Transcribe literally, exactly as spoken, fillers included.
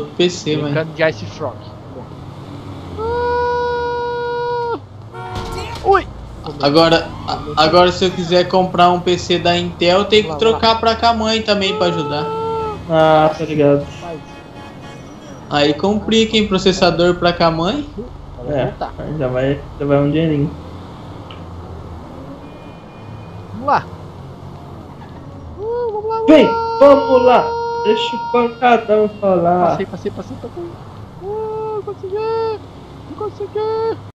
outro P C, velho. Brincando de Ice Frog. Ah! Ui! Agora, agora se eu quiser comprar um P C da Intel, eu tenho que trocar pra cá mãe também pra ajudar. Ah, tá ligado. Aí complica, hein, processador pra cá mãe. É, já vai, já vai um dinheirinho. Vamos lá. Uh, vamos lá, vamos Vem, lá. vamos lá. Deixa o pancadão falar. Passei, passei, passei, passei. Uh, consegui, consegui.